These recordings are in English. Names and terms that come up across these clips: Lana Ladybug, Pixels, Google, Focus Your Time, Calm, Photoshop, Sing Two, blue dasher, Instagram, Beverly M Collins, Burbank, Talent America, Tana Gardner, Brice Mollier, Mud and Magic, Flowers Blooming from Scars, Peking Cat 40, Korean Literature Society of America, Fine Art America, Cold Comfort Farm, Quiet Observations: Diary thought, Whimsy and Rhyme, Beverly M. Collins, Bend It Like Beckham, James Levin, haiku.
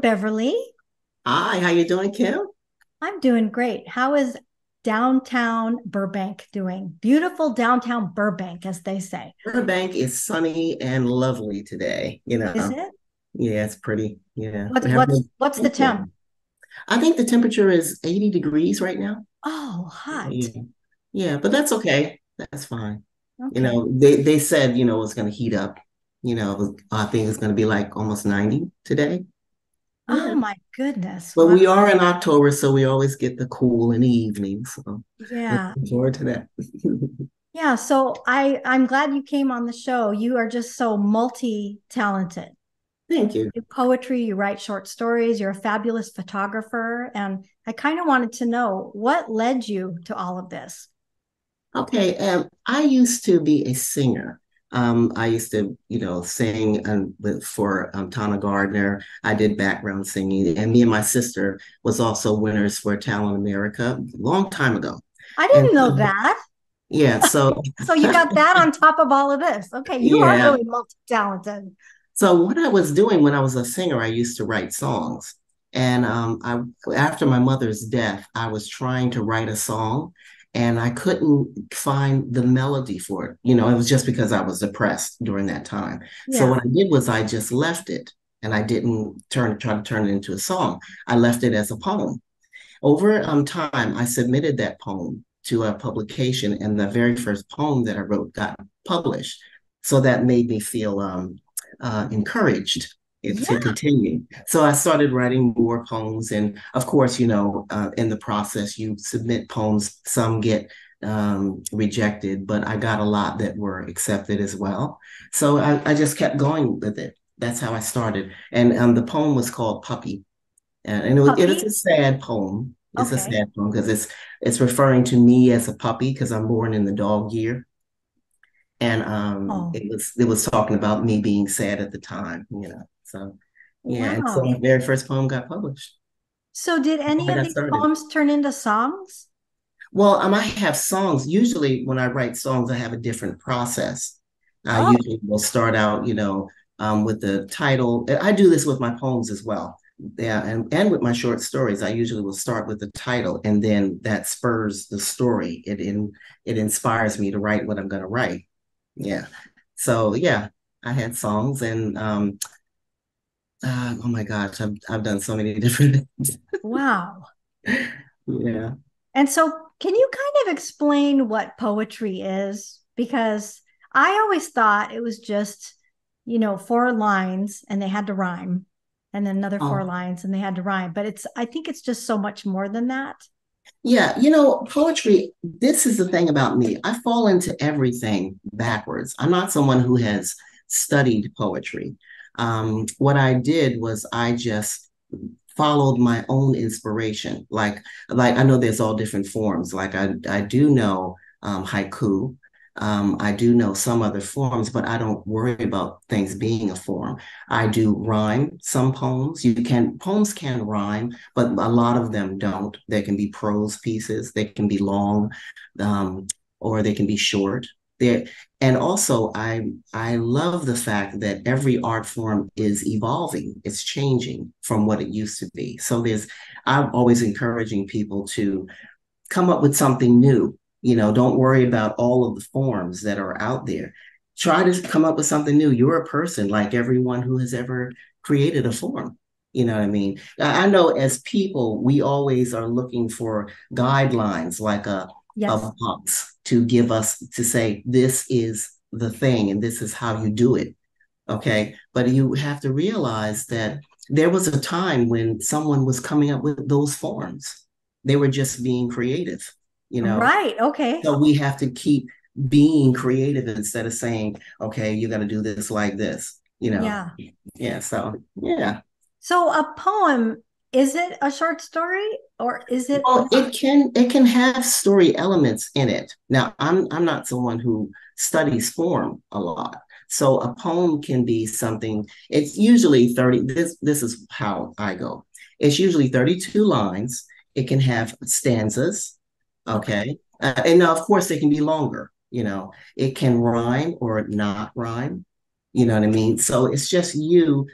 Beverly. Hi, how you doing, Kim? I'm doing great. How is downtown Burbank doing? Beautiful downtown Burbank, as they say. Burbank is sunny and lovely today. You know, is it? Yeah, it's pretty. Yeah. What's the temp? I think the temperature is 80 degrees right now. Oh, hot. Yeah, but that's okay. That's fine. Okay. You know, they said, you know, it's going to heat up. You know, I think it's going to be like almost 90 today. Oh, my goodness. But we are in October, so we always get the cool in the evening. So yeah. Looking forward to that. Yeah. So I'm glad you came on the show. You are just so multi-talented. Thank you. You do poetry, you write short stories, you're a fabulous photographer. And I kind of wanted to know what led you to all of this. Okay. I used to be a singer. I used to, you know, sing for Tana Gardner. I did background singing, and me and my sister was also winners for Talent America a long time ago. I didn't know that. Yeah. So so you got that on top of all of this. Okay. You are really multi-talented. So what I was doing when I was a singer, I used to write songs. And after my mother's death, I was trying to write a song and I couldn't find the melody for it. You know, it was just because I was depressed during that time. Yeah. So what I did was I just left it and I didn't try to turn it into a song. I left it as a poem. Over time, I submitted that poem to a publication, and the very first poem that I wrote got published. So that made me feel encouraged to continue. So I started writing more poems. And of course, you know, in the process, you submit poems, some get rejected, but I got a lot that were accepted as well. So I just kept going with it. That's how I started. And the poem was called Puppy. And it was a sad poem. It's a sad poem because it's referring to me as a puppy because I'm born in the dog year. And it was talking about me being sad at the time, you know. So, yeah. Wow. And so my very first poem got published. So did any of these poems turn into songs? Well, I have songs. Usually when I write songs, I have a different process. I usually will start out, you know, with the title. I do this with my poems as well. Yeah. And with my short stories, I usually will start with the title, and then that spurs the story. It inspires me to write what I'm going to write. Yeah. So, yeah, I had songs and, oh my gosh, I've done so many different things. Wow. Yeah. And so can you kind of explain what poetry is? Because I always thought it was just, you know, 4 lines and they had to rhyme, and then another 4 lines and they had to rhyme. But I think it's just so much more than that. Yeah, you know, poetry, this is the thing about me. I fall into everything backwards. I'm not someone who has studied poetry. What I did was I just followed my own inspiration. Like I know there's all different forms. Like I do know haiku. I do know some other forms, but I don't worry about things being a form. I do rhyme some poems. Poems can rhyme, but a lot of them don't. They can be prose pieces. They can be long, or they can be short. And also, I love the fact that every art form is evolving. It's changing from what it used to be. So I'm always encouraging people to come up with something new. You know, don't worry about all of the forms that are out there. Try to come up with something new. You're a person like everyone who has ever created a form. You know what I mean? I know as people, we always are looking for guidelines, like a box to give us to say, this is the thing and this is how you do it. Okay. But you have to realize that there was a time when someone was coming up with those forms. They were just being creative. You know, right. Okay. So we have to keep being creative instead of saying, okay, you got to do this like this, you know? Yeah. Yeah. So, yeah. So a poem, is it a short story or is it? Well, it can have story elements in it. Now I'm not someone who studies form a lot. So a poem can be something, it's usually 30. This is how I go. It's usually 32 lines. It can have stanzas. Okay. And now, of course, they can be longer, you know, it can rhyme or not rhyme. You know what I mean? So it's just you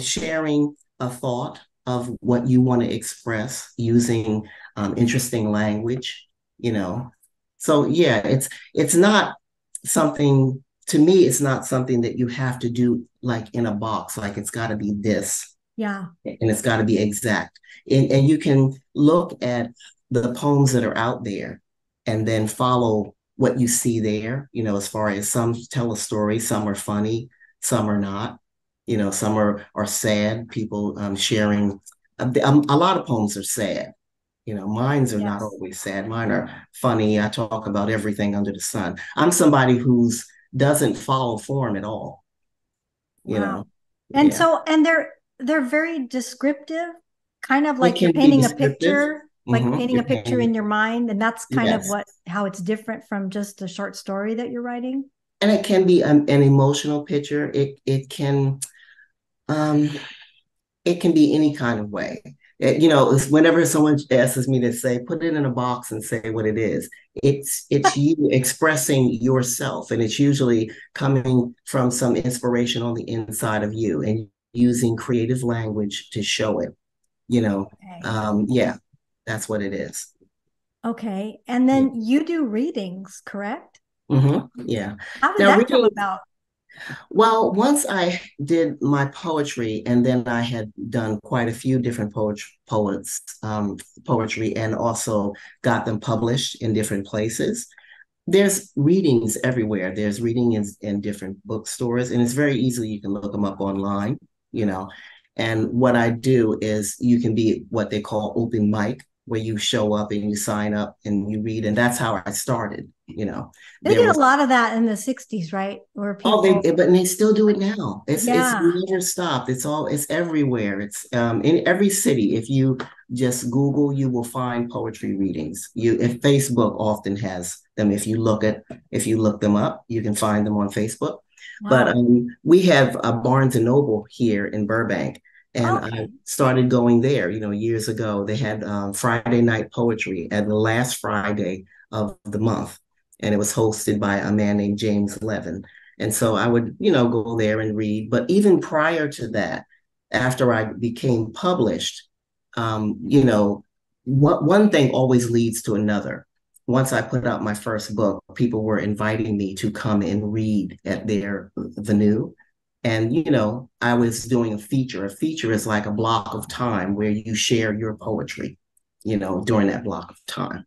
sharing a thought of what you want to express using interesting language, you know. So yeah, it's not something, to me, it's not something that you have to do like in a box, like it's got to be this. Yeah. And it's got to be exact. And you can look at the poems that are out there and then follow what you see there, you know, as far as some tell a story, some are funny, some are not, you know, some are sad, people sharing. A lot of poems are sad, you know, mine's are not always sad, mine are funny. I talk about everything under the sun. I'm somebody who's doesn't follow form at all, you know. And so, and they're very descriptive, kind of like you're painting a picture, like painting a picture in your mind. And that's kind of what, how it's different from just a short story that you're writing. And it can be an emotional picture. It can be any kind of way. It, you know, whenever someone asks me to say, put it in a box and say what it is, it's you expressing yourself. And it's usually coming from some inspiration on the inside of you and using creative language to show it, you know. Yeah, that's what it is. Okay. And then you do readings, correct? Yeah. How did that come about? Well, once I did my poetry, and then I had done quite a few different poetry, and also got them published in different places. There's readings everywhere. There's reading in different bookstores, and it's very easily, you can look them up online, you know. And what I do is you can be what they call open mic, where you show up and you sign up and you read. And that's how I started, you know. They did a lot of that in the 60s, right? Where people... but they still do it now. It's never stopped. It's everywhere. It's in every city. If you just Google, you will find poetry readings. If Facebook often has them. If you look them up, you can find them on Facebook. Wow. But we have a Barnes & Noble here in Burbank. And I started going there, you know, years ago. They had Friday night poetry at the last Friday of the month. And it was hosted by a man named James Levin. And so I would, you know, go there and read. But even prior to that, after I became published, you know, one thing always leads to another. Once I put out my first book, people were inviting me to come and read at their venue. And, you know, I was doing a feature. A feature is like a block of time where you share your poetry, you know, during that block of time.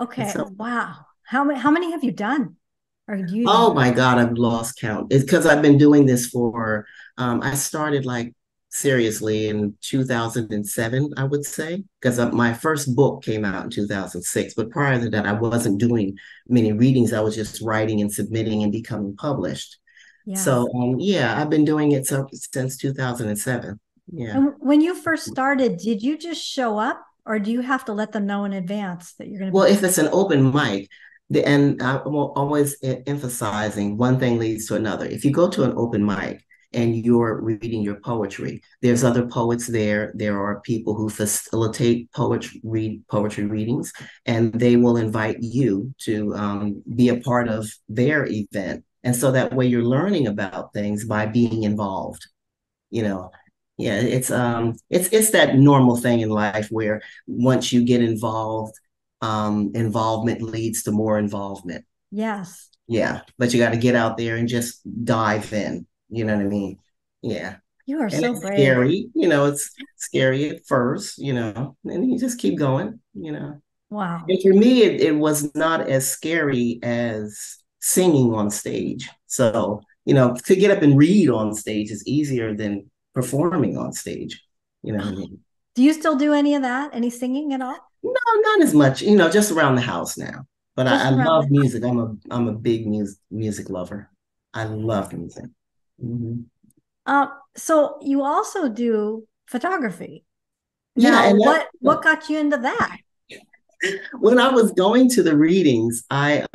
Okay. So, wow. How many have you done? Oh, my God, I've lost count. It's because I've been doing this for, I started like seriously in 2007, I would say, because my first book came out in 2006. But prior to that, I wasn't doing many readings. I was just writing and submitting and becoming published. Yeah. So, yeah, I've been doing it since 2007. Yeah. And when you first started, did you just show up, or do you have to let them know in advance that you're going to? Well, if it's an open mic, and I'm always emphasizing one thing leads to another. If you go to an open mic and you're reading your poetry, there's other poets there. There are people who facilitate poetry readings, and they will invite you to be a part of their event. And so that way you're learning about things by being involved, you know. Yeah, it's that normal thing in life where once you get involved, involvement leads to more involvement. Yes. Yeah, but you got to get out there and just dive in. You know what I mean? Yeah. You are so brave. Scary, you know. It's scary at first, you know, and you just keep going, you know. Wow. And for me, it was not as scary as singing on stage. So, you know, to get up and read on stage is easier than performing on stage. You know what I mean? Do you still do any of that? Any singing at all? No, not as much, you know, just around the house now. But I love music. I'm a big music lover. I love music. So you also do photography. You know, and what got you into that? When I was going to the readings, I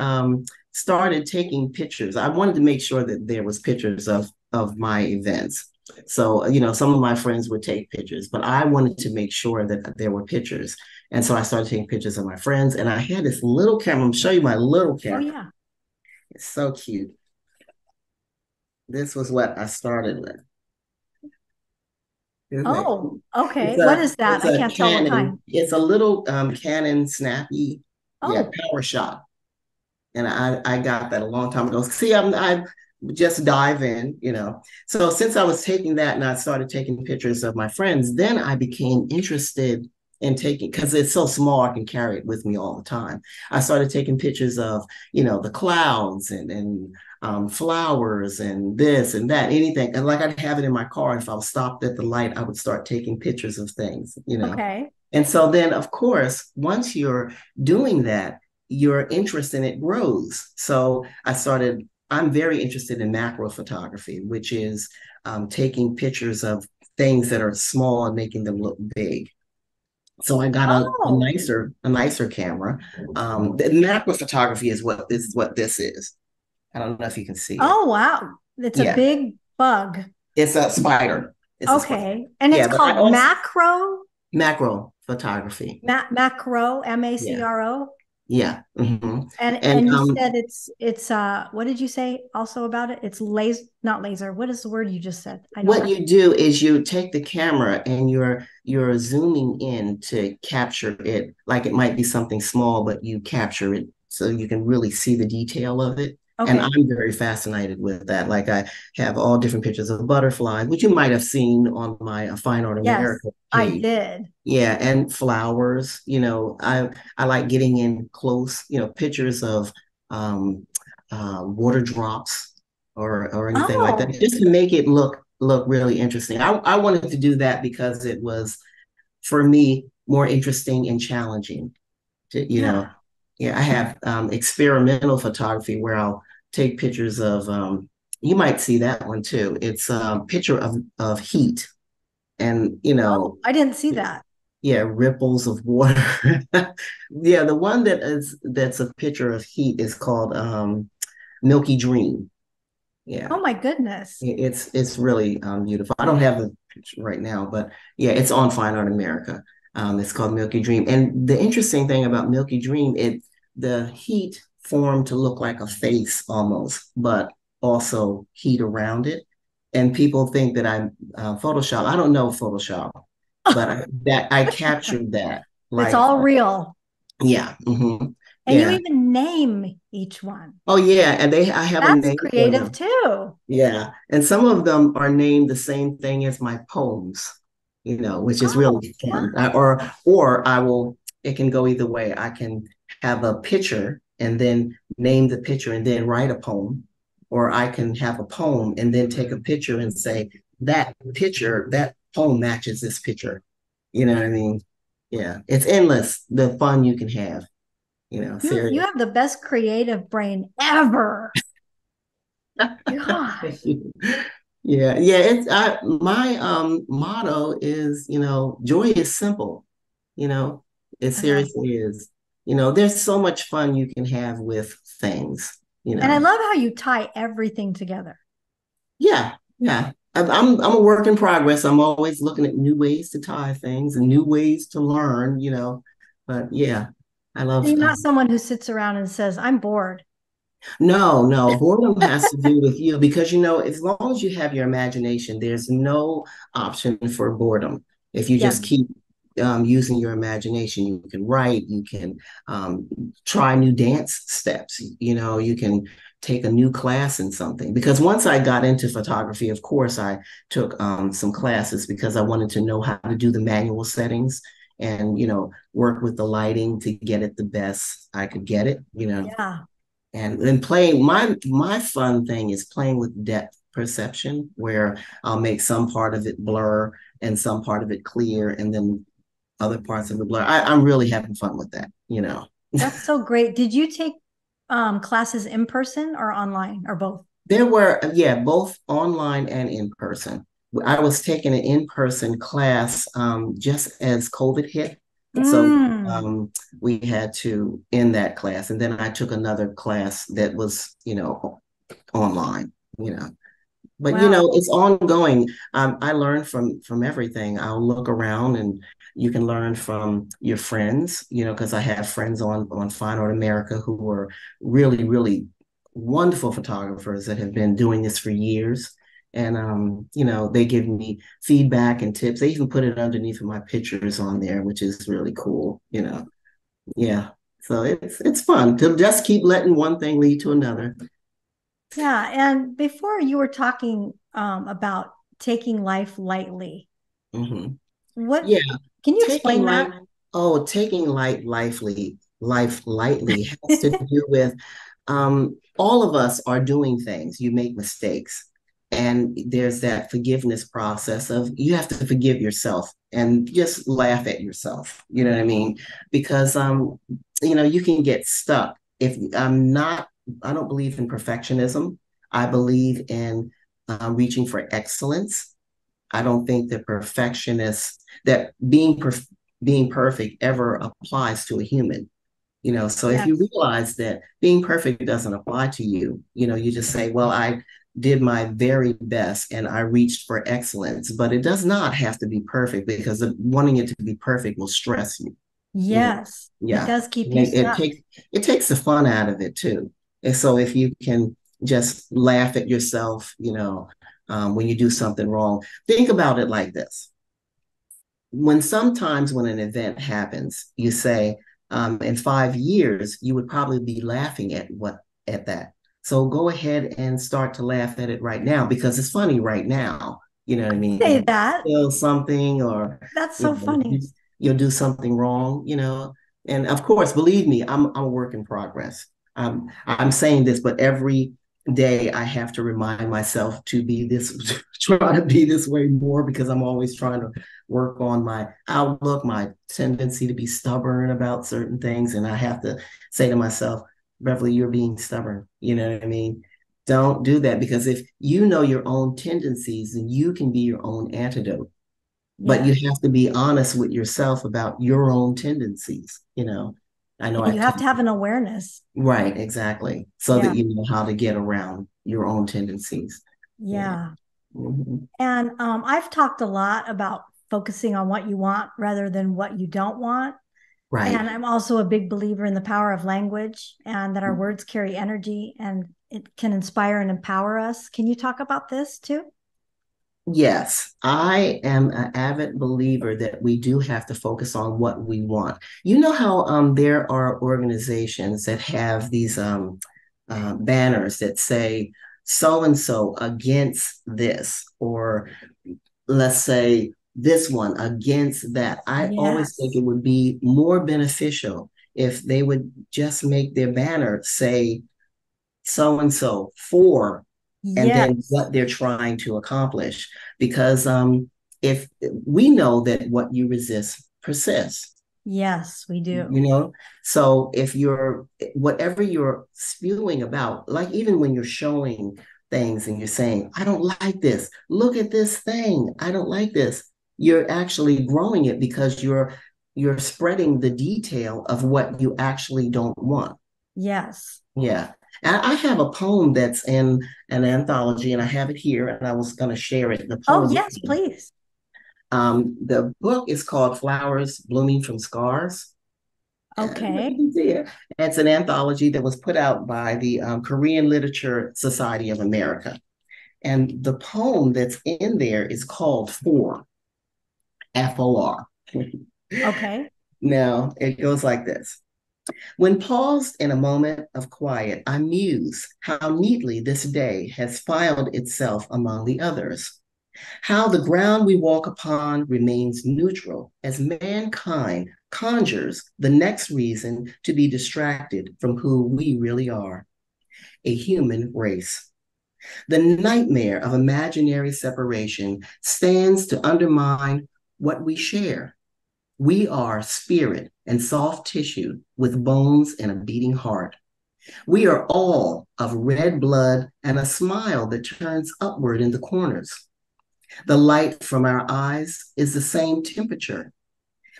started taking pictures. I wanted to make sure that there was pictures of my events. So, you know, some of my friends would take pictures, but I wanted to make sure that there were pictures. And so I started taking pictures of my friends, and I had this little camera. I'm show you my little camera. Oh, yeah. It's so cute. This was what I started with. Oh, okay. What is that? I can't tell what kind. It's a little Canon snappy power shot. And I got that a long time ago. See, I just dive in, you know. So since I was taking that and I started taking pictures of my friends, then I became interested in taking, because it's so small, I can carry it with me all the time. I started taking pictures of, you know, the clouds and flowers and this and that, anything. And like I'd have it in my car. If I was stopped at the light, I would start taking pictures of things, you know. Okay. And so then, of course, once you're doing that, your interest in it grows. So I'm very interested in macro photography, which is taking pictures of things that are small and making them look big. So I got a nicer camera. The macro photography is what this is. I don't know if you can see. Oh, wow. It's a big bug. It's a spider. And it's called macro photography. Macro, M-A-C-R-O. Yeah. Mm-hmm. And you said it's what did you say also about it? It's not laser. What is the word you just said? You do is you take the camera and you're zooming in to capture it. Like it might be something small, but you capture it so you can really see the detail of it. Okay. And I'm very fascinated with that. Like I have all different pictures of butterflies, which you might have seen on my Fine Art America page. I did. Yeah, and flowers. You know, I like getting in close. You know, pictures of water drops or anything like that, just to make it look really interesting. I wanted to do that because it was, for me, more interesting and challenging. To you know. Yeah, I have experimental photography where I'll take pictures of, you might see that one too. It's a picture of heat and, you know. I didn't see that. Yeah, ripples of water. Yeah, the one that's a picture of heat is called Milky Dream. Yeah. Oh my goodness. It's really beautiful. I don't have the picture right now, but yeah, it's on Fine Art America. It's called Milky Dream. And the interesting thing about Milky Dream, the heat formed to look like a face almost, but also heat around it. And people think that I Photoshop. I don't know Photoshop, but I captured that. Like, it's all real. Yeah. Mm-hmm. And you even name each one. Oh yeah, and I have a name. That's creative too. Yeah, and some of them are named the same thing as my poems. You know, which is really fun. It can go either way. I can have a picture and then name the picture and then write a poem, or I can have a poem and then take a picture and say, that picture, that poem matches this picture. You know what I mean? Yeah. It's endless, the fun you can have, you know. You have the best creative brain ever. Gosh. Yeah. My motto is, you know, joy is simple, you know, it seriously is, you know, there's so much fun you can have with things, you know. And I love how you tie everything together. Yeah. Yeah. I'm a work in progress. I'm always looking at new ways to tie things and new ways to learn, you know, but yeah, I love. You're not someone who sits around and says, I'm bored. No, boredom has to do with you, because, you know, as long as you have your imagination, there's no option for boredom. If you just keep using your imagination, you can write, you can try new dance steps, you know, you can take a new class in something. Because once I got into photography, of course, I took some classes because I wanted to know how to do the manual settings and, you know, work with the lighting to get it the best I could get it, you know. Yeah. And then playing, my fun thing is playing with depth perception, where I'll make some part of it blur and some part of it clear, and then other parts of it blur. I'm really having fun with that, you know. That's so great. Did you take classes in person or online or both? There were, both online and in person. I was taking an in-person class just as COVID hit. So we had to end that class. And then I took another class that was, you know, online, you know. But, you know, it's ongoing. I learn from everything. I'll look around, and you can learn from your friends, you know, because I have friends on Fine Art America who were really, really wonderful photographers that have been doing this for years. And, you know, they give me feedback and tips. They even put it underneath my pictures on there, which is really cool, you know. Yeah. So it's fun to just keep letting one thing lead to another. Yeah. And before you were talking about taking life lightly. Mm-hmm. What? Yeah. Can you explain that? Oh, taking life lightly has to do with all of us are doing things. You make mistakes. And there's that forgiveness process of you have to forgive yourself and just laugh at yourself. You know what I mean? Because, you know, you can get stuck. If I don't believe in perfectionism. I believe in reaching for excellence. I don't think that being perfect ever applies to a human. You know, so if you realize that being perfect doesn't apply to you, you know, you just say, well, I did my very best and I reached for excellence, but it does not have to be perfect, because wanting it to be perfect will stress you. Yes. You know? Yeah. It does keep you stuck. It takes the fun out of it too. And so if you can just laugh at yourself, you know, when you do something wrong, think about it like this. Sometimes when an event happens, you say, in 5 years, you would probably be laughing at that. So go ahead and start to laugh at it right now, because it's funny right now. You know what I mean? Say that. Feel something, or that's so funny. You'll do something wrong, you know. And of course, believe me, I'm a work in progress. I'm saying this, but every day I have to remind myself to be this, try to be this way more, because I'm always trying to work on my outlook, my tendency to be stubborn about certain things. And I have to say to myself, Beverly, you're being stubborn. You know what I mean? Don't do that, because if you know your own tendencies, then you can be your own antidote. Yeah. But you have to be honest with yourself about your own tendencies. You know, I know you have to have an awareness. Right. Exactly. So that you know how to get around your own tendencies. Yeah. Mm-hmm. And I've talked a lot about focusing on what you want rather than what you don't want. Right. And I'm also a big believer in the power of language, and that our words carry energy and it can inspire and empower us. Can you talk about this too? Yes, I am an avid believer that we do have to focus on what we want. You know how there are organizations that have these banners that say so-and-so against this, or let's say this one against that. I always think it would be more beneficial if they would just make their banner say so-and-so for, and then what they're trying to accomplish. Because if we know that what you resist persists. Yes, we do. You know, so if whatever you're spewing about, like even when you're showing things and you're saying, I don't like this, look at this thing, I don't like this, you're actually growing it, because you're spreading the detail of what you actually don't want. Yes. Yeah. And I have a poem that's in an anthology, and I have it here, and I was going to share it. The poem. Oh, yes, please. The book is called Flowers Blooming from Scars. Okay. It's an anthology that was put out by the Korean Literature Society of America. And the poem that's in there is called For. F-O-R. Okay. Now, it goes like this. When paused in a moment of quiet, I muse how neatly this day has filed itself among the others, how the ground we walk upon remains neutral as mankind conjures the next reason to be distracted from who we really are, a human race. The nightmare of imaginary separation stands to undermine what we share. We are spirit and soft tissue with bones and a beating heart. We are all of red blood and a smile that turns upward in the corners. The light from our eyes is the same temperature.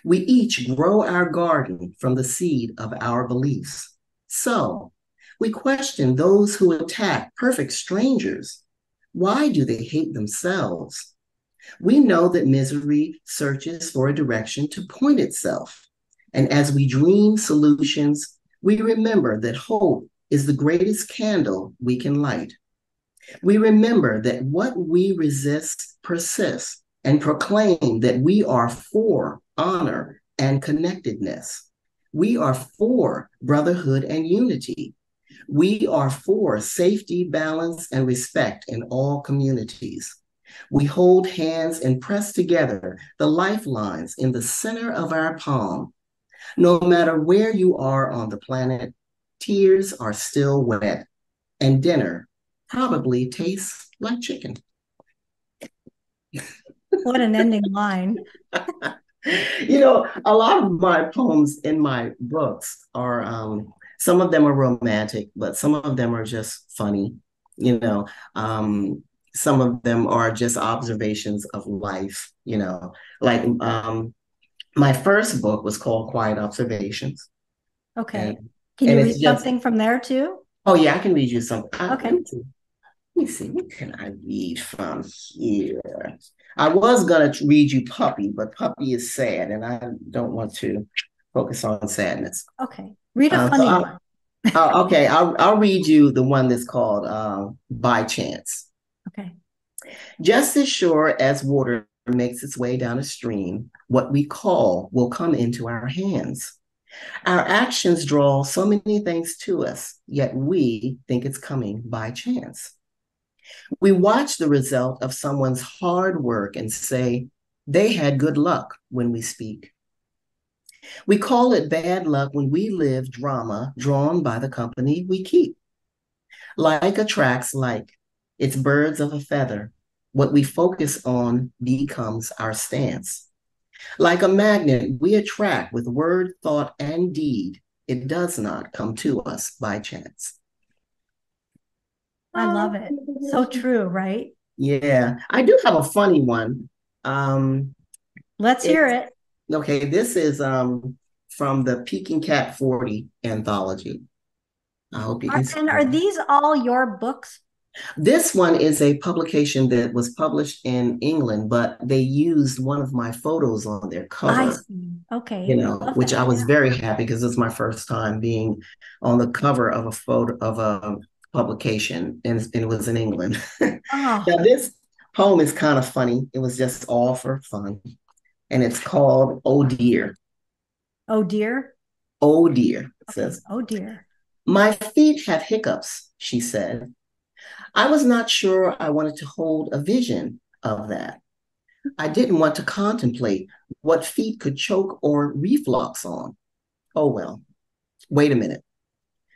We each grow our garden from the seed of our beliefs. So we question those who attack perfect strangers. Why do they hate themselves? We know that misery searches for a direction to point itself. And as we dream solutions, we remember that hope is the greatest candle we can light. We remember that what we resist persists and proclaim that we are for honor and connectedness. We are for brotherhood and unity. We are for safety, balance, and respect in all communities. We hold hands and press together the lifelines in the center of our palm. No matter where you are on the planet, tears are still wet, and dinner probably tastes like chicken. What an ending line. You know, a lot of my poems in my books are, some of them are romantic, but some of them are just funny. You know, some of them are just observations of life, you know, like my first book was called Quiet Observations. Okay. Can you read something from there too? Oh, yeah, I can read you something. Okay. Let me see. What can I read from here? I was going to read you Puppy, but Puppy is sad, and I don't want to focus on sadness. Okay. Read a funny one. Okay. I'll read you the one that's called By Chance. Okay. Just as sure as water makes its way down a stream, what we call will come into our hands. Our actions draw so many things to us, yet we think it's coming by chance. We watch the result of someone's hard work and say, they had good luck when we speak. We call it bad luck when we live drama drawn by the company we keep. Like attracts like. It's birds of a feather. What we focus on becomes our stance. Like a magnet, we attract with word, thought, and deed. It does not come to us by chance. I love it. So true, right? Yeah. I do have a funny one. Let's hear it. Okay, this is from the Peking Cat 40 anthology. I hope you can see. And are these all your books? This one is a publication that was published in England, but they used one of my photos on their cover. I see. Okay. You know, which I was very happy because it's my first time being on the cover of a photo of a publication, and it was in England. Oh. Now, this poem is kind of funny. It was just all for fun. And it's called Oh Dear. Oh Dear? Oh Dear. It says, Oh Dear. My feet have hiccups, she said. I was not sure I wanted to hold a vision of that. I didn't want to contemplate what feet could choke or reflux on. Oh, well, wait a minute.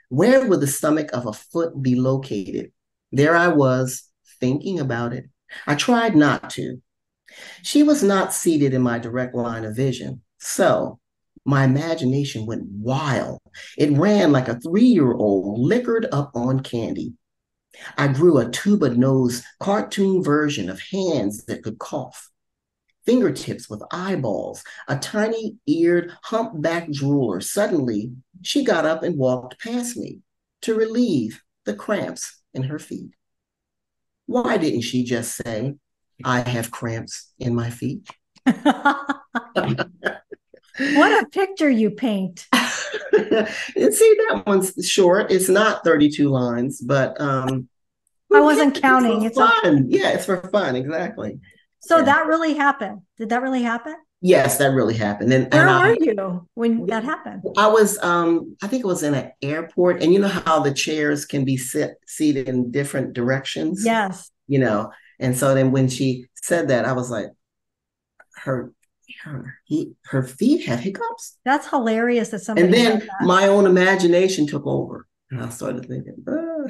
Where would the stomach of a foot be located? There I was, thinking about it. I tried not to. She was not seated in my direct line of vision, so my imagination went wild. It ran like a 3-year-old liquored up on candy. I grew a tuba-nosed cartoon version of hands that could cough, fingertips with eyeballs, a tiny-eared humpback drooler. Suddenly, she got up and walked past me to relieve the cramps in her feet. Why didn't she just say, I have cramps in my feet? What a picture you paint. And see, that one's short. It's not 32 lines, but I wasn't counting. It's fun. Yeah, it's for fun. Exactly. So that really happened. Did that really happen? Yes, that really happened. And where were you when that happened? I was, I think it was in an airport, and you know how the chairs can be seated in different directions. Yes. You know, and so then when she said that, I was like, her feet have hiccups. That's hilarious that somebody. And then my own imagination took over, and I started thinking, oh.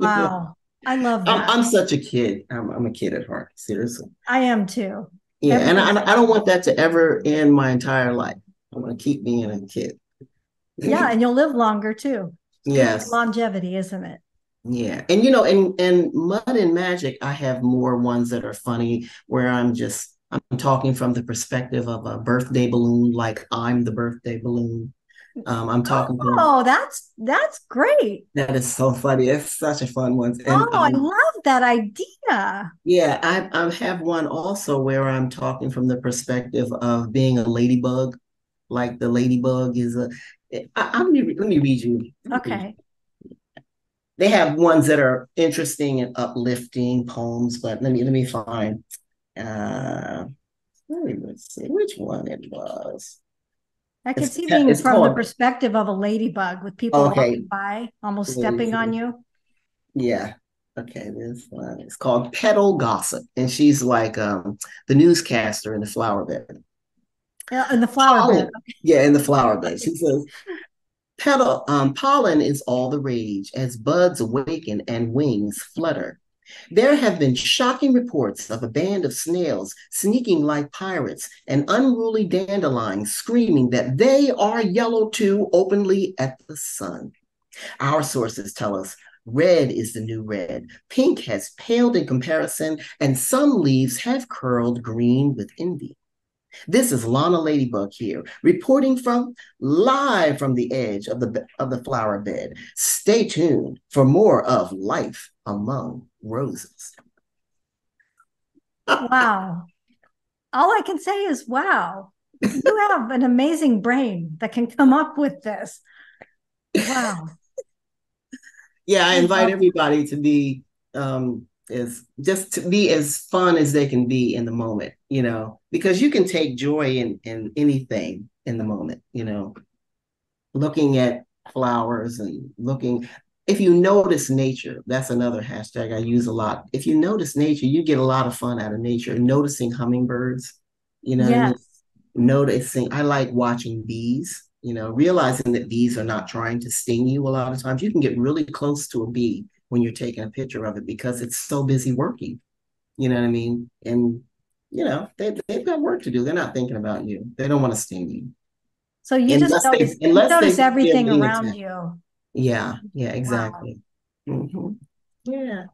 Wow, I love that. I'm such a kid. I'm a kid at heart. Seriously, I am too. Yeah, everybody. And I don't want that to ever end my entire life. I want to keep being a kid. Yeah, and you'll live longer too. Yes, it's longevity, isn't it? Yeah, and you know, in Mud and Magic, I have more ones that are funny where I'm talking from the perspective of a birthday balloon, like I'm the birthday balloon. I'm talking. Oh, that's great. That is so funny. It's such a fun one. And, I love that idea. Yeah, I have one also where I'm talking from the perspective of being a ladybug. Like the ladybug is a. Let me read you. Okay. They have ones that are interesting and uplifting poems, but let me find. Let's see which one it was. I can see being from the perspective of a ladybug with people walking by, almost stepping on you. Yeah. Okay, this one is called Petal Gossip, and she's like the newscaster in the flower bed. In the flower bed. Yeah, in the flower bed. She says, pollen is all the rage as buds awaken and wings flutter. There have been shocking reports of a band of snails sneaking like pirates and unruly dandelions screaming that they are yellow too openly at the sun. Our sources tell us red is the new red. Pink has paled in comparison, and some leaves have curled green with envy. This is Lana Ladybug here, reporting live from the edge of the flower bed. Stay tuned for more of Life Among Roses. Wow. All I can say is, wow. You have an amazing brain that can come up with this. Wow. Yeah, I invite everybody to be as fun as they can be in the moment, because you can take joy in anything in the moment, looking at flowers and if you notice nature, that's another hashtag I use a lot. If you notice nature, you get a lot of fun out of nature, noticing hummingbirds, yes. Noticing, I like watching bees, realizing that bees are not trying to sting you a lot of times. You can get really close to a bee when you're taking a picture of it because it's so busy working, And, they've got work to do. They're not thinking about you. They don't want to sting you. So you just notice everything around you. Yeah, exactly. Wow. Mm-hmm. Yeah.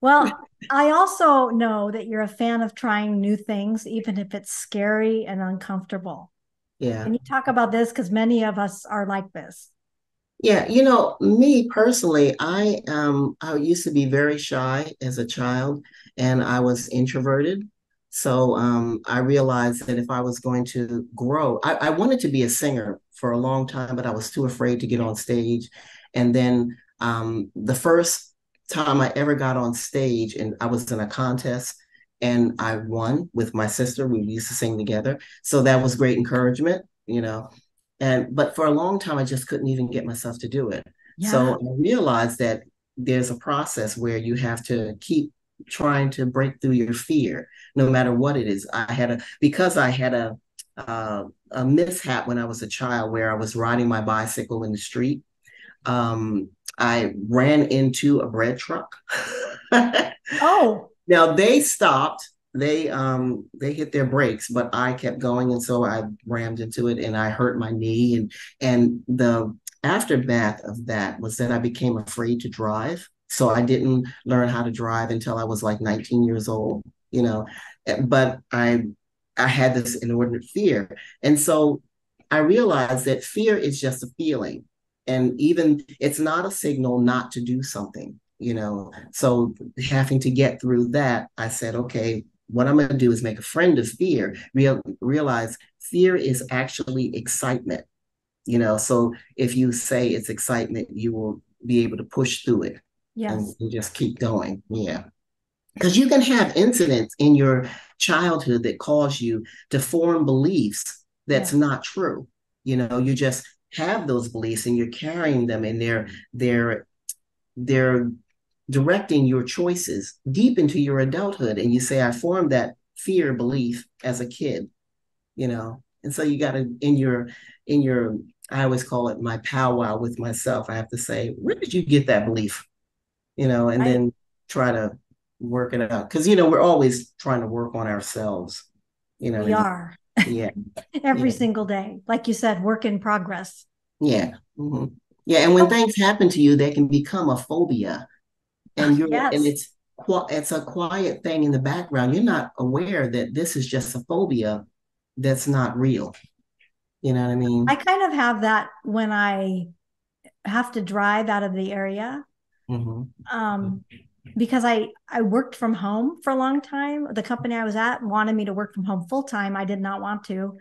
Well, I also know that you're a fan of trying new things, even if it's scary and uncomfortable. Yeah. Can you talk about this? Because many of us are like this. Yeah, me personally, I used to be very shy as a child, and I was introverted. So I realized that if I was going to grow, I wanted to be a singer for a long time, but I was too afraid to get on stage. And then the first time I ever got on stage, and I was in a contest, and I won with my sister. We used to sing together, so that was great encouragement, But for a long time, I just couldn't even get myself to do it. Yeah. So I realized that there's a process where you have to keep trying to break through your fear, no matter what it is. I had a mishap when I was a child where I was riding my bicycle in the street. I ran into a bread truck. Oh! Now they stopped. They hit their brakes, but I kept going, and so I rammed into it, and I hurt my knee, and the aftermath of that was that I became afraid to drive. So I didn't learn how to drive until I was like 19 years old, But I had this inordinate fear, and so I realized that fear is just a feeling, and even it's not a signal not to do something, So having to get through that, I said, okay. What I'm going to do is make a friend of fear, realize fear is actually excitement, So if you say it's excitement, you will be able to push through it. Yes. And just keep going. Yeah. Because you can have incidents in your childhood that cause you to form beliefs that's not true. You just have those beliefs and you're carrying them, and they're directing your choices deep into your adulthood. And you say, I formed that fear belief as a kid, And so you got to, in your, I always call it my powwow with myself. I have to say, where did you get that belief? Then try to work it out. Because, we're always trying to work on ourselves, We are. Yeah. Every single day. Like you said, work in progress. Yeah. Mm-hmm. Yeah. And when things happen to you, they can become a phobia. And it's a quiet thing in the background. You're not aware that this is just a phobia that's not real. You know what I mean? I kind of have that when I have to drive out of the area. Mm-hmm. Because I worked from home for a long time. The company I was at wanted me to work from home full time. I did not want to,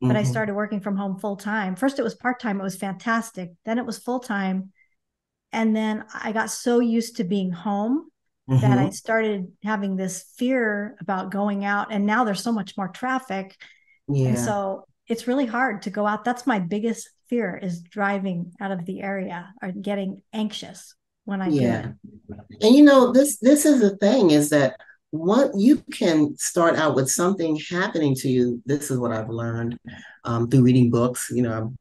but I started working from home full time. First, it was part time. It was fantastic. Then it was full time. And then I got so used to being home mm-hmm. that I started having this fear about going out. And now there's so much more traffic. Yeah. And so it's really hard to go out. That's my biggest fear, is driving out of the area or getting anxious when I do it. And you know, this is the thing, is that what you can start out with something happening to you. This is what I've learned through reading books, you know,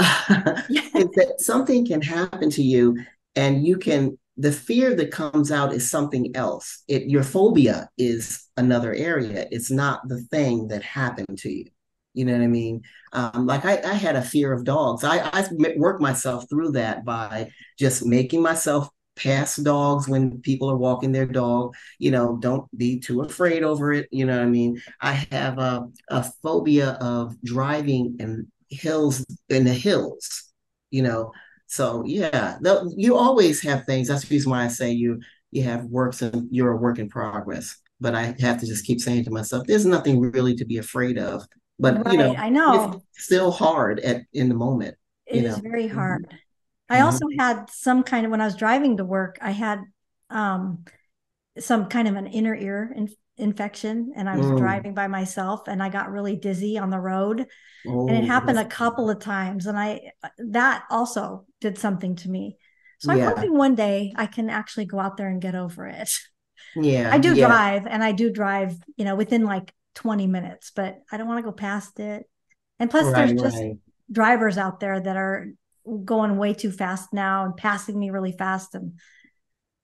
is that something can happen to you, and you can, the fear that comes out is something else. Your phobia is another area. It's not the thing that happened to you. You know what I mean? Like I had a fear of dogs. I worked myself through that by just making myself past dogs when people are walking their dog. You know, don't be too afraid over it. You know what I mean? I have a phobia of driving in the hills, you know? So yeah, you always have things. That's the reason why I say you have works and you're a work in progress. But I have to just keep saying to myself, there's nothing really to be afraid of. But right, you know, I know it's still hard in the moment. It is very hard. Mm-hmm. I also had some kind of, when I was driving to work, I had some kind of an inner ear infection, and I was driving by myself, and I got really dizzy on the road, and it happened a couple of times, and that also did something to me. So I'm hoping one day I can actually go out there and get over it. Yeah, I do drive, and I do drive, you know, within like 20 minutes, but I don't want to go past it. And plus there's just drivers out there that are going way too fast now and passing me really fast. And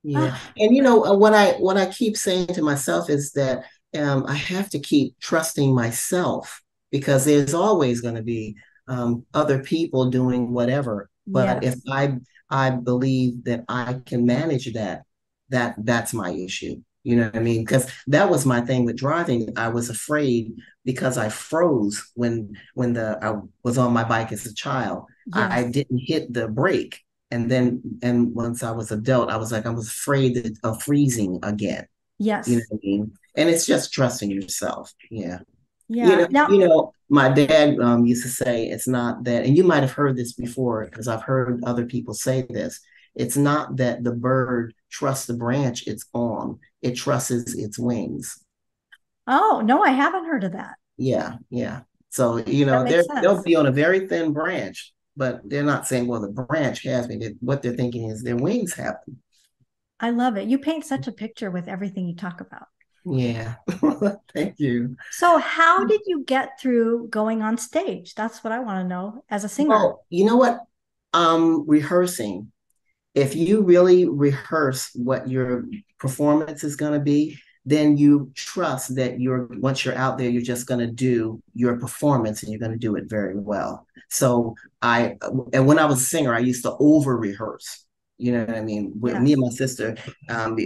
and you know, what I keep saying to myself is that I have to keep trusting myself, because there's always going to be other people doing whatever. But if I believe that I can manage that's my issue. You know what I mean? Because that was my thing with driving. I was afraid because I froze when I was on my bike as a child. Yes. I didn't hit the brake. And once I was adult, I was like, I was afraid of freezing again. Yes. You know what I mean? And it's just trusting yourself. Yeah. Yeah. You know, my dad used to say, it's not that, and you might have heard this before because I've heard other people say this. It's not that the bird trusts the branch it's on. It trusts its wings. Oh, no, I haven't heard of that. Yeah, yeah. So, you know, they'll be on a very thin branch, but they're not saying, well, the branch has me. What they're thinking is their wings have them. I love it. You paint such a picture with everything you talk about. Yeah. Thank you. So how did you get through going on stage? That's what I want to know as a singer. Well, you know what? Rehearsing. If you really rehearse what your performance is going to be, then you trust that once you're out there, you're just going to do your performance and you're going to do it very well. So and when I was a singer, I used to over rehearse. You know what I mean? With me and my sister,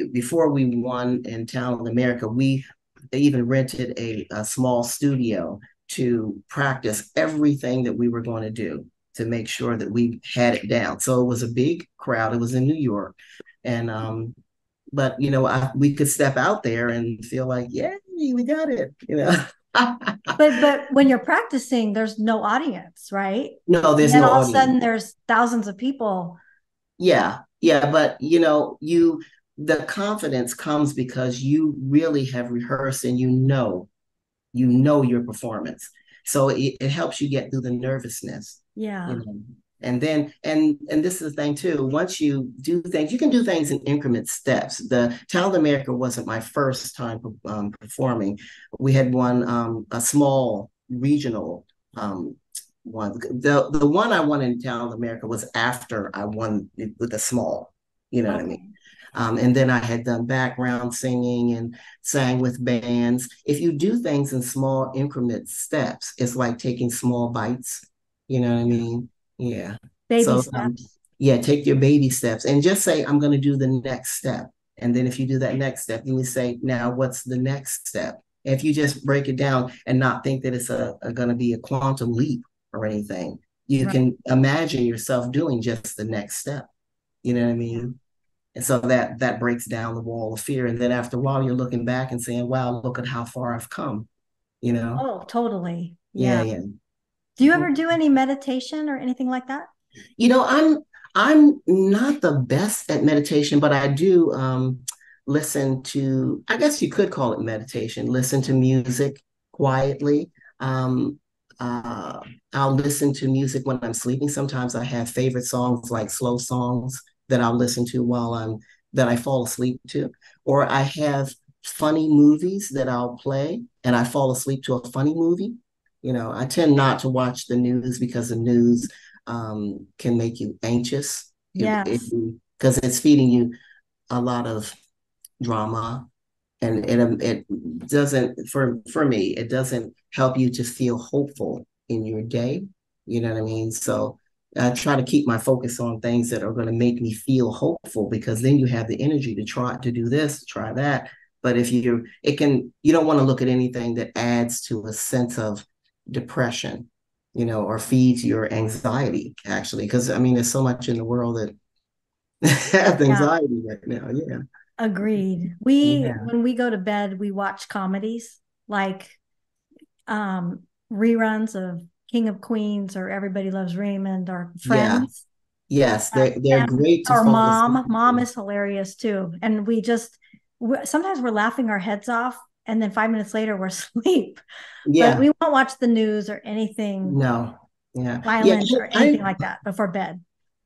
before we won in Talent America, we even rented a small studio to practice everything that we were going to do, to make sure that we had it down. So it was a big crowd. It was in New York. And, but you know, we could step out there and feel like, yeah, we got it, you know? but when you're practicing, there's no audience, right? No, there's no audience. And all of a sudden there's thousands of people. Yeah. Yeah. But you know, the confidence comes because you really have rehearsed and you know your performance. So it helps you get through the nervousness. Yeah. You know? And then, and this is the thing too, once you do things, you can do things in increment steps. The Talent America wasn't my first time performing. We had won a small regional one. The one I won in Talent America was after I won it with a small, you know what I mean? And then I had done background singing and sang with bands. If you do things in small increment steps, it's like taking small bites. You know what I mean? Yeah. Baby steps. Take your baby steps and just say, I'm going to do the next step. And then if you do that next step, you would say, now what's the next step? If you just break it down and not think that it's going to be a quantum leap or anything, you can imagine yourself doing just the next step. You know what I mean? And so that breaks down the wall of fear. And then after a while, you're looking back and saying, wow, look at how far I've come, you know? Oh, totally. Yeah. Do you ever do any meditation or anything like that? You know, I'm I'm not the best at meditation, but I do listen to, I guess you could call it meditation, listen to music quietly. I'll listen to music when I'm sleeping. Sometimes I have favorite songs, like slow songs that I'll listen to while that I fall asleep to, or I have funny movies that I'll play and I fall asleep to a funny movie. You know, I tend not to watch the news because the news can make you anxious. Yeah, because it's feeding you a lot of drama, and it doesn't, for me, it doesn't help you to feel hopeful in your day. You know what I mean? So I try to keep my focus on things that are going to make me feel hopeful, because then you have the energy to try to do this, try that. But if you don't want to look at anything that adds to a sense of depression, you know, or feeds your anxiety, actually, because I mean, there's so much in the world that has anxiety right now. Yeah. Agreed. When we go to bed, we watch comedies like reruns of King of Queens or Everybody Loves Raymond or Friends. Yeah. Yes, they're great. Or Mom is hilarious too. And we just, sometimes we're laughing our heads off, and then 5 minutes later we're asleep. Yeah. But we won't watch the news or anything. No. Yeah. Violent or anything like that before bed.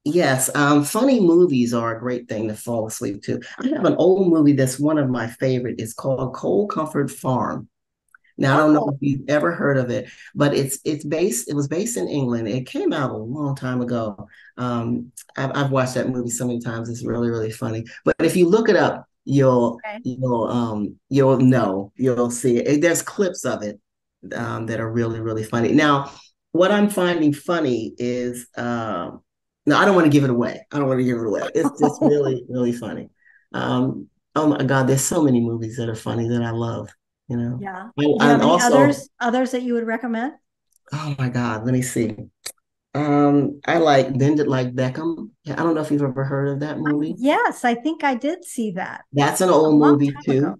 Yes. Funny movies are a great thing to fall asleep to. I have an old movie that's one of my favorite. It's called Cold Comfort Farm. Now, I don't know if you've ever heard of it, but it was based in England. It came out a long time ago. I've watched that movie so many times. It's really, really funny. But if you look it up, you'll see it. There's clips of it that are really, really funny. Now, what I'm finding funny is no, I don't want to give it away. It's just really, really funny. Oh my God, there's so many movies that are funny that I love. You know. Yeah. And also others that you would recommend? Oh my God, let me see. I like Bend It Like Beckham. I don't know if you've ever heard of that movie. Yes, I think I did see that. That's an old movie too. Ago.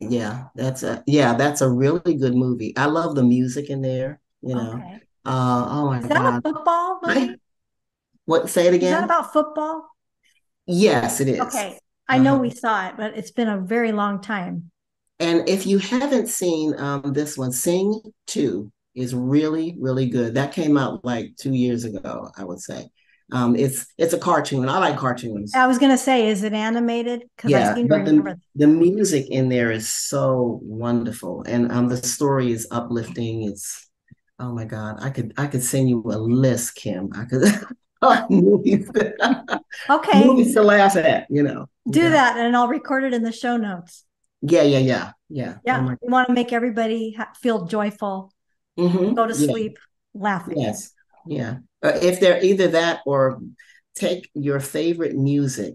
Yeah, that's a really good movie. I love the music in there. You know. Okay. Oh my God. Is that God. A football movie? What? Say it again. Is that about football? Yes, it is. Okay, I know we saw it, but it's been a very long time. And if you haven't seen this one, Sing Two is really, really good. That came out like 2 years ago, I would say. It's a cartoon. I like cartoons. I was going to say, is it animated? Yeah, but the music in there is so wonderful. And the story is uplifting. It's, oh my God, I could send you a list, Kim. I could movies. Okay. Movies to laugh at, you know. Do that and I'll record it in the show notes. Yeah. Oh, we want to make everybody feel joyful, go to sleep laughing. Yes, yeah. If they're either that or take your favorite music,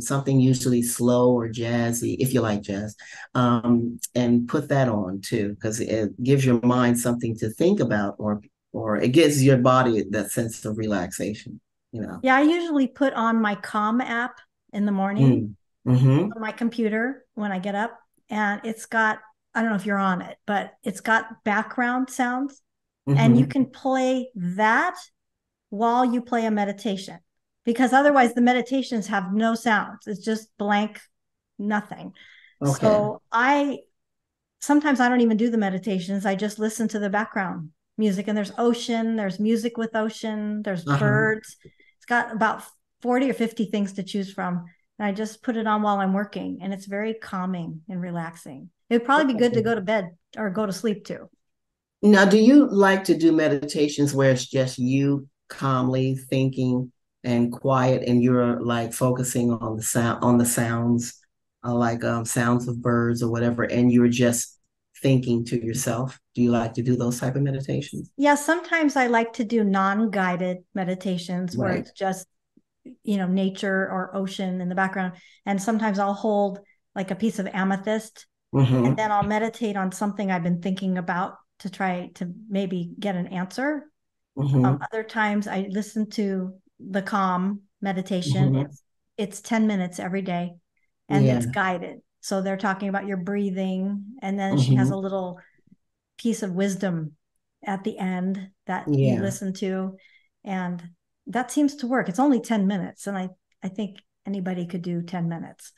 something usually slow or jazzy, if you like jazz, and put that on too, because it gives your mind something to think about, or it gives your body that sense of relaxation. You know. Yeah, I usually put on my Calm app in the morning. On my computer when I get up, and it's got, I don't know if you're on it, but it's got background sounds, and you can play that while you play a meditation, because otherwise the meditations have no sounds. It's just blank, nothing. Okay. So sometimes I don't even do the meditations. I just listen to the background music, and there's ocean, there's music with ocean, there's birds. It's got about 40 or 50 things to choose from. And I just put it on while I'm working, and it's very calming and relaxing. It would probably be good to go to bed or go to sleep too. Now, do you like to do meditations where it's just you calmly thinking and quiet, and you're like focusing on the sound, on the sounds, like sounds of birds or whatever, and you're just thinking to yourself? Do you like to do those type of meditations? Yeah, sometimes I like to do non-guided meditations where it's just, you know, nature or ocean in the background. And sometimes I'll hold like a piece of amethyst, and then I'll meditate on something I've been thinking about to try to maybe get an answer. Other times I listen to the Calm meditation. It's 10 minutes every day, and it's guided. So they're talking about your breathing, and then she has a little piece of wisdom at the end that you listen to. And that seems to work. It's only 10 minutes. And I think anybody could do 10 minutes.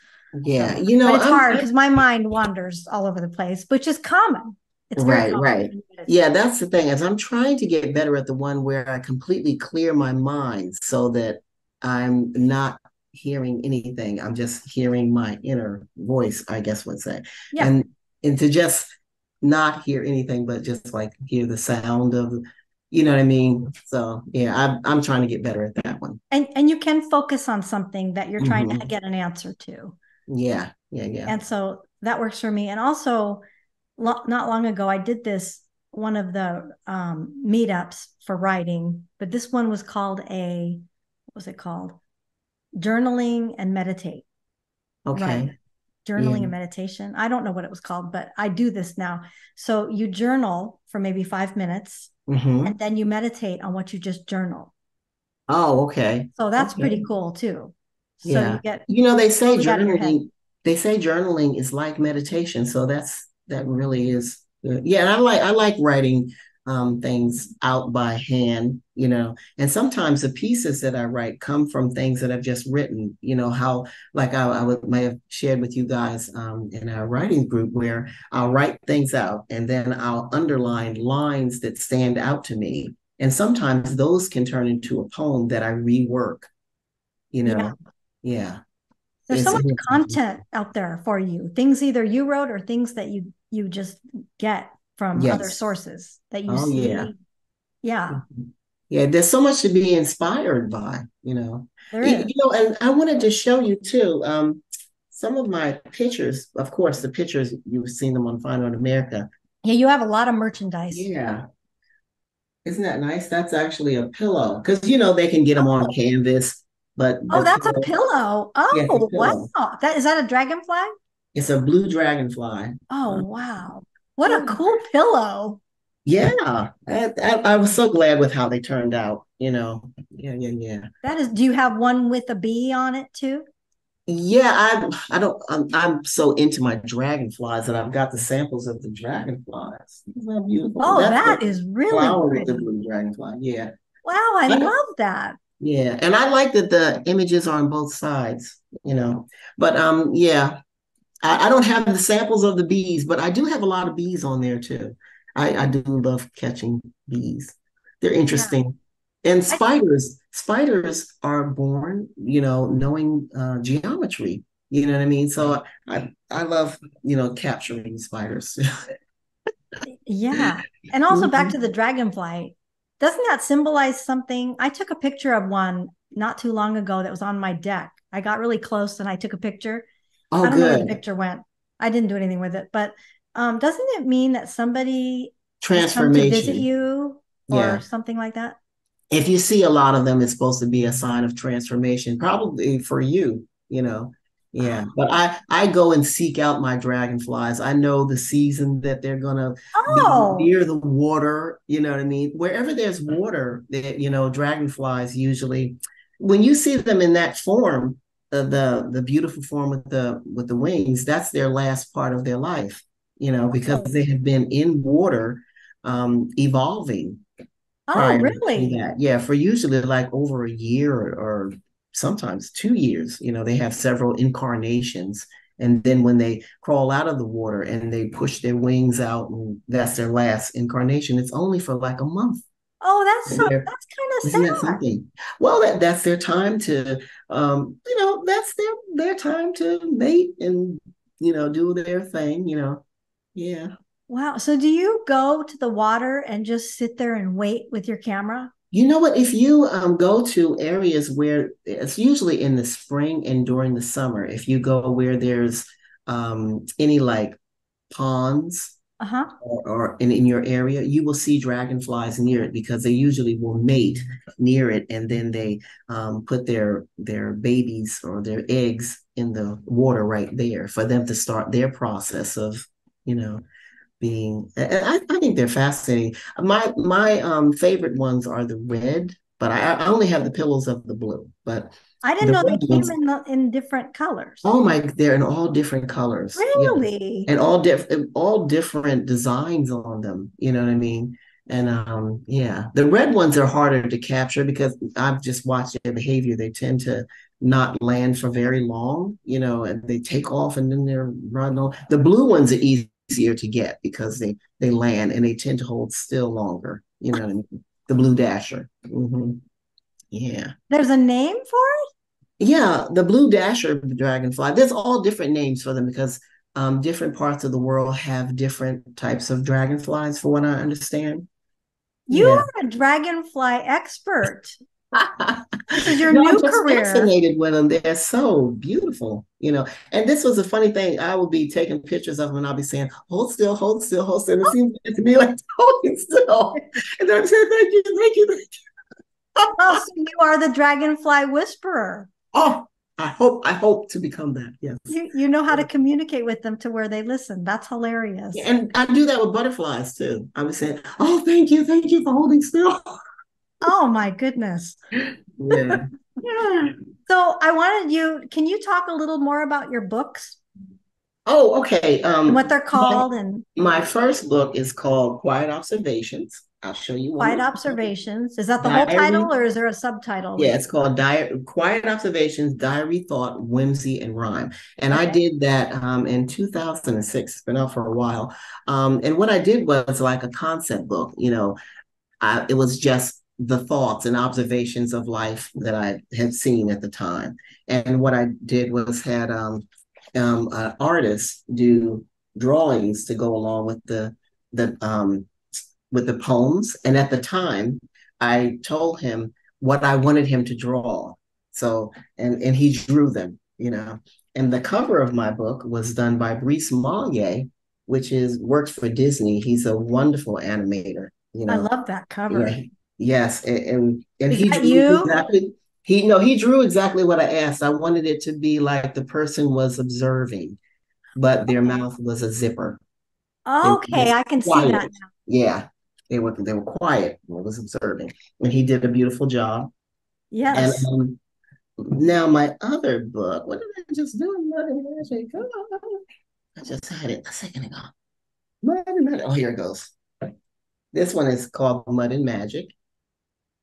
Yeah. So, you know, but it's hard because my mind wanders all over the place, which is common. It's right. Common. Right. Yeah. That's the thing, is I'm trying to get better at the one where I completely clear my mind so that I'm not hearing anything. I'm just hearing my inner voice, I guess would say. Yeah. And to just not hear anything, but just like hear the sound of, you know what I mean? So yeah, I'm trying to get better at that one. And you can focus on something that you're trying to get an answer to. Yeah. Yeah. Yeah. And so that works for me. And also not long ago, I did this, one of the meetups for writing, but this one was called Journaling and Meditate. Okay. Right? Journaling and meditation. I don't know what it was called, but I do this now. So you journal for maybe 5 minutes and then you meditate on what you just journaled. Oh, okay. So that's pretty cool too. So you get, you know, they say journaling is like meditation. So that really is good. Yeah. And I like writing things out by hand, you know, and sometimes the pieces that I write come from things that I've just written, you know, how, like I may have shared with you guys in our writing group, where I'll write things out and then I'll underline lines that stand out to me. And sometimes those can turn into a poem that I rework, you know? Yeah. There's so much content out there for you. Things either you wrote or things that you just get from other sources that you see. Yeah. Yeah. Yeah. There's so much to be inspired by, you know. There is. You know, and I wanted to show you too, some of my pictures. Of course, the pictures, you've seen them on Fine Art America. Yeah, you have a lot of merchandise. Yeah. Isn't that nice? That's actually a pillow. Because, you know, they can get them on canvas. But that's a pillow. Oh, yeah, a pillow. Wow. That is that a dragonfly? It's a blue dragonfly. Oh, wow. What a cool pillow. Yeah. I was so glad with how they turned out, you know. Yeah, yeah, yeah. That is, do you have one with a bee on it too? Yeah, I'm so into my dragonflies that I've got the samples of the dragonflies. Isn't that beautiful? Oh, that is really pretty. The blue dragonfly. Yeah. Wow, I love that. Yeah. And I like that the images are on both sides, you know. But yeah. I don't have the samples of the bees, but I do have a lot of bees on there too. I do love catching bees. They're interesting. Yeah. And spiders are born, you know, knowing geometry, you know what I mean? So I love, you know, capturing spiders. Yeah. And also back to the dragonfly, doesn't that symbolize something? I took a picture of one not too long ago that was on my deck. I got really close and I took a picture. Oh, I don't know where the picture went. I didn't do anything with it, but doesn't it mean that somebody transformation has come to visit you or something like that? If you see a lot of them, it's supposed to be a sign of transformation, probably for you, you know. Yeah, but I go and seek out my dragonflies. I know the season that they're gonna be near the water. You know what I mean? Wherever there's water, you know, dragonflies usually. When you see them in that form. The beautiful form with the wings, that's their last part of their life, you know, because they have been in water evolving. Oh, really? Yeah, for usually like over a year or sometimes 2 years, you know, they have several incarnations. And then when they crawl out of the water and they push their wings out, and that's their last incarnation. It's only for like a month. Oh, that's kind of sad. Isn't that something? Well, that's their time to, you know, that's their time to mate and, you know, do their thing, you know. Yeah. Wow. So do you go to the water and just sit there and wait with your camera? You know what? If you go to areas where it's usually in the spring and during the summer, if you go where there's any like ponds, or in your area, you will see dragonflies near it because they usually will mate near it, and then they put their babies or their eggs in the water right there for them to start their process of, you know, being. And I think they're fascinating. My favorite ones are the red, but I only have the pillows of the blue. But I didn't know they came in different colors. Oh my, they're in all different colors. Really? Yeah. And all different designs on them. You know what I mean? And yeah, the red ones are harder to capture because I've just watched their behavior. They tend to not land for very long, you know, and they take off and then they're running on. The blue ones are easier to get because they land and they tend to hold still longer. You know what I mean? The blue dasher. Mm-hmm. Yeah. There's a name for it? Yeah, the blue dasher dragonfly. There's all different names for them because different parts of the world have different types of dragonflies, for what I understand. You are a dragonfly expert. This is your new career. I'm fascinated with them. They're so beautiful, you know. And this was a funny thing. I will be taking pictures of them and I'll be saying, hold still, hold still, hold still. And it seems to me like holding still. And then I'm saying, thank you, thank you, thank you. Oh, so you are the dragonfly whisperer. Oh, I hope to become that. Yes. You know how to communicate with them to where they listen. That's hilarious. And I do that with butterflies too. I would say, oh, thank you for holding still. Oh my goodness. Yeah. Yeah. So can you talk a little more about your books? Oh, okay. What they're called. My first book is called Quiet Observations. I'll show you one. Quiet Observations. Is that the whole title or is there a subtitle? Yeah, it's called Quiet Observations, Diary Thought, Whimsy and Rhyme. And I did that in 2006. It's been out for a while. And what I did was like a concept book. You know, it was just the thoughts and observations of life that I had seen at the time. And what I did was had an artist do drawings to go along with the poems. And at the time I told him what I wanted him to draw. So, and he drew them, you know, and the cover of my book was done by Brice Mollier, which works for Disney. He's a wonderful animator. You know, I love that cover. Yeah. Yes. And he drew exactly, he drew exactly what I asked. I wanted it to be like the person was observing, but their mouth was a zipper. Okay. I can see that now. Yeah. They were quiet. I was observing, and he did a beautiful job. Yes. And now my other book. What did I just do? Mud and Magic. Oh, I just had it a second ago. Mud and Magic. Oh, here it goes. This one is called Mud and Magic.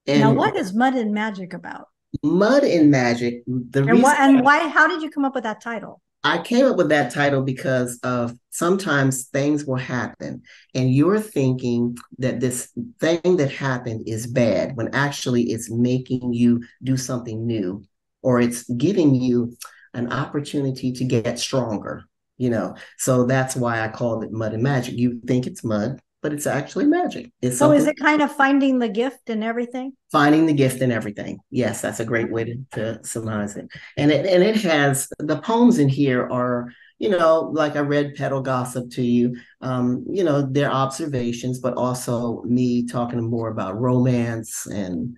And now, what is Mud and Magic about? Mud and Magic. Why? How did you come up with that title? I came up with that title because of sometimes things will happen and you're thinking that this thing that happened is bad when actually it's making you do something new, or it's giving you an opportunity to get stronger, you know? So that's why I called it Mud and Magic. You think it's mud, but it's actually magic. So is it kind of finding the gift in everything? Finding the gift in everything. Yes, that's a great way to summarize it. And it has, the poems in here are, you know, like I read Petal Gossip to you, you know, their observations, but also me talking more about romance and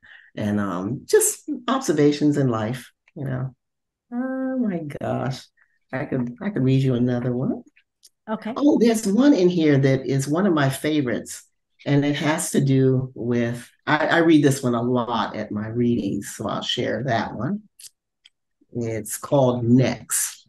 just observations in life, you know. Oh my gosh. I could read you another one. Okay. Oh, there's one in here that is one of my favorites, and it has to do with, I read this one a lot at my readings, so I'll share that one. It's called Next.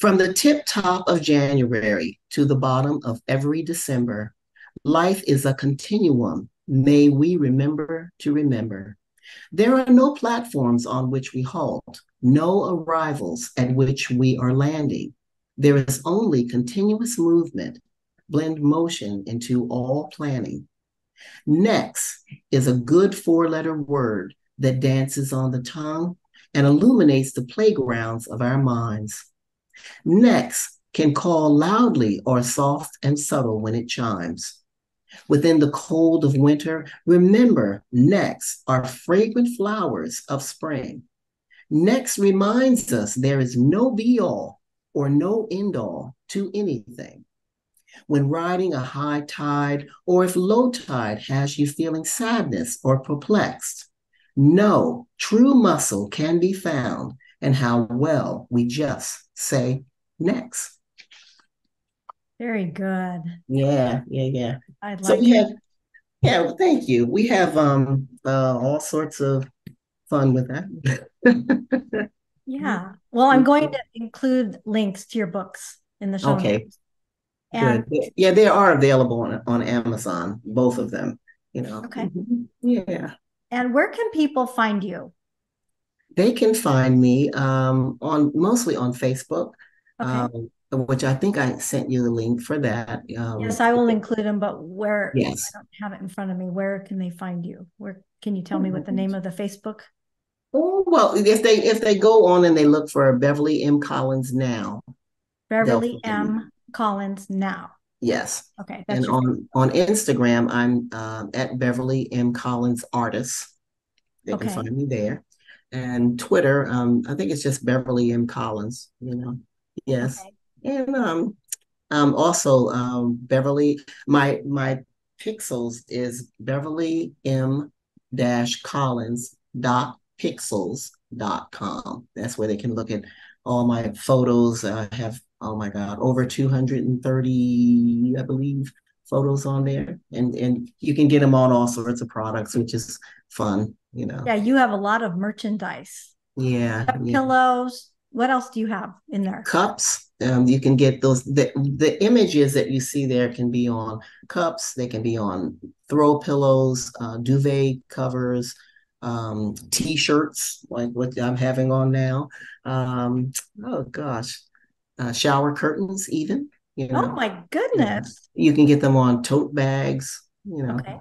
From the tip top of January to the bottom of every December, life is a continuum. May we remember to remember. There are no platforms on which we halt, no arrivals at which we are landing. There is only continuous movement, blend motion into all planning. Next is a good four-letter word that dances on the tongue and illuminates the playgrounds of our minds. Next can call loudly or soft and subtle when it chimes. Within the cold of winter, remember, next are fragrant flowers of spring. Next reminds us there is no be-all or no end all to anything. When riding a high tide, or if low tide has you feeling sadness or perplexed, no true muscle can be found in how well we just say next. Very good. Yeah. I'd like it. Yeah, well, thank you. We have all sorts of fun with that. Yeah. Well, I'm going to include links to your books in the show. Okay. Notes. And yeah, they are available on Amazon, both of them, you know. Okay. Yeah. And where can people find you? They can find me mostly on Facebook, okay. Which I think I sent you the link for that. Yes, I will include them, but where? Yes. I don't have it in front of me. Where can they find you? Where can you tell me what the name of the Facebook? Oh, well, if they go on and they look for Beverly M Collins now. Beverly M Collins now. Yes. Okay. That's and on Instagram, I'm at Beverly M Collins Artist. They can find me there. And Twitter, I think it's just Beverly M. Collins, you know. Yes. Okay. And Beverly, my Pixels is beverlym-collins.pixels.com. That's where they can look at all my photos. I have, oh my God, over 230, I believe, photos on there. And you can get them on all sorts of products, which is fun. You know. Yeah, you have a lot of merchandise. Yeah, pillows. What else do you have in there? Cups. You can get those. The images that you see there can be on cups. They can be on throw pillows, duvet covers, T-shirts like what I'm having on now. Shower curtains even. You know. Oh my goodness! You can get them on tote bags. You know. Okay.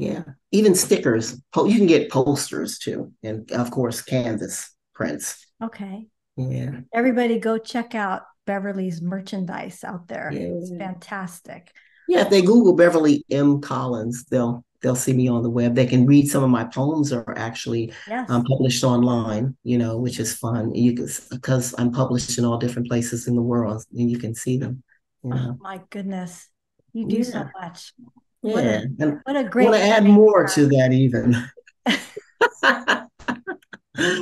Yeah, even stickers. You can get posters too, and of course, canvas prints. Okay. Yeah. Everybody, go check out Beverly's merchandise out there. Yeah. It's fantastic. Yeah, if they Google Beverly M. Collins, they'll see me on the web. They can read some of my poems are actually published online. You know, which is fun. Because I'm published in all different places in the world, and you can see them. You know? Oh my goodness, you do so much. Yeah, what a great! I want to add more to that even.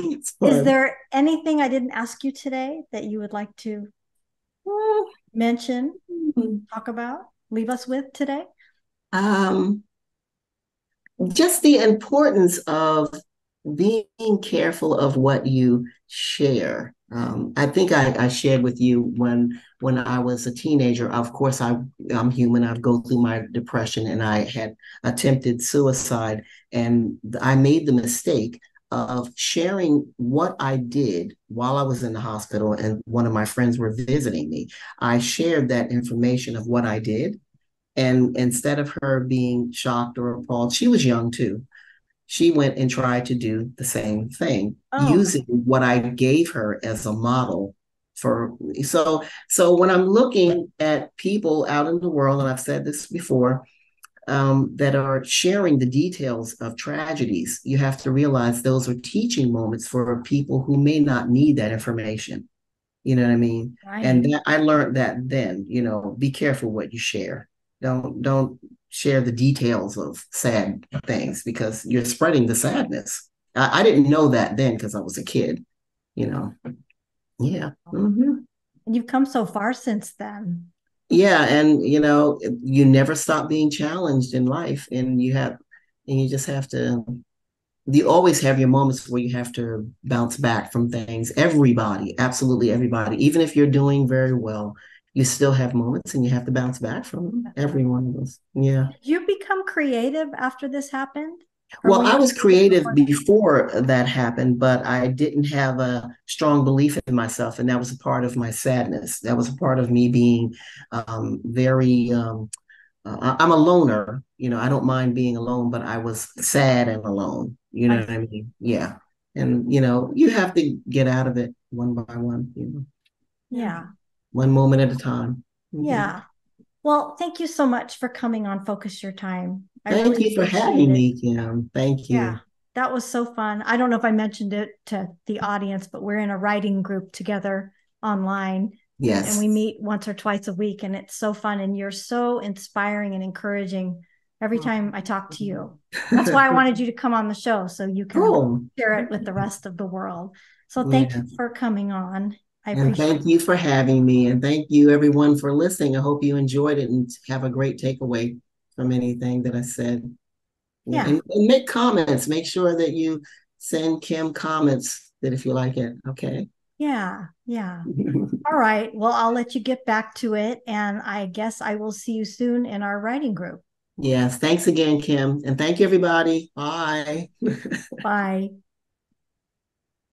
Is there anything I didn't ask you today that you would like to mention, talk about, leave us with today? Just the importance of being careful of what you share. I think I shared with you when I was a teenager, of course, I'm human. I'd go through my depression and I had attempted suicide, and I made the mistake of sharing what I did while I was in the hospital, and one of my friends were visiting me. I shared that information of what I did. And instead of her being shocked or appalled, she was young too. She went and tried to do the same thing, using what I gave her as a model for. So when I'm looking at people out in the world, and I've said this before, that are sharing the details of tragedies, you have to realize those are teaching moments for people who may not need that information. You know what I mean? Right. And I learned that then, you know, be careful what you share. Don't share the details of sad things, because you're spreading the sadness. I didn't know that then because I was a kid, you know. Yeah. Mm-hmm. And you've come so far since then. Yeah. And, you know, you never stop being challenged in life, and you always have your moments where you have to bounce back from things. Everybody, absolutely everybody, even if you're doing very well, you still have moments and you have to bounce back from them. Every one of us. Yeah. Did you become creative after this happened? Well, I was creative before that happened, but I didn't have a strong belief in myself. And that was a part of my sadness. That was a part of me being I'm a loner. You know, I don't mind being alone, but I was sad and alone. You know what I mean? Yeah. And, you know, you have to get out of it one by one. You know? Yeah. One moment at a time. Mm-hmm. Yeah. Well, thank you so much for coming on Focus Your Time. Thank you for having me, Kim. Thank you. Yeah, that was so fun. I don't know if I mentioned it to the audience, but we're in a writing group together online. Yes. And we meet once or twice a week, and it's so fun. And you're so inspiring and encouraging every time I talk to you. That's why I wanted you to come on the show, so you can share it with the rest of the world. So thank you for coming on. And thank you for having me. And thank you, everyone, for listening. I hope you enjoyed it and have a great takeaway from anything that I said. Yeah. And make comments. Make sure that you send Kim comments if you like it. Okay. Yeah. All right. Well, I'll let you get back to it. And I guess I will see you soon in our writing group. Yes. Thanks again, Kim. And thank you, everybody. Bye. Bye.